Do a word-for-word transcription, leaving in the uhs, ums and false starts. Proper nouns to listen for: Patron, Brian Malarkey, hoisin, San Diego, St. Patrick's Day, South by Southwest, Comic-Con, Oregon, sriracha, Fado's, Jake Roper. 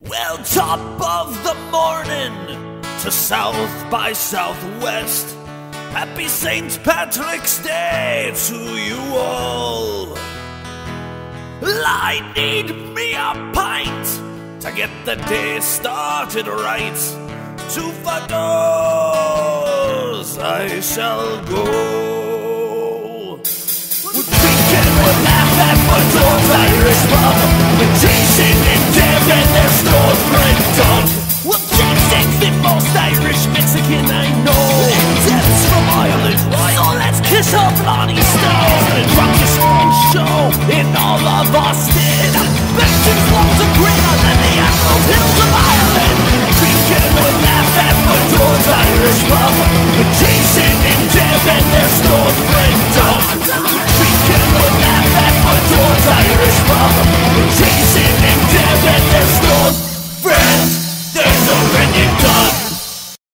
Well, top of the morning to South by Southwest. Happy Saint Patrick's Day to you all. I need me a pint to get the day started right. To Fado's I shall go. We're drinking, we're laughing, we're Fado's Irish pub. We're chasing in there and there's no red dog. Well, Jackson's the most Irish Mexican I know. Death's from Ireland, so let's kiss our bloody stone. The drunkest man show in all of Austin. Benches loads of green on the Emerald Hills of Ireland. Drinking, we're laughing, we're Fado's Irish pub. We're chasing in there and there's no red dog. Drinking, we're laughing, we're Fado's Irish pub.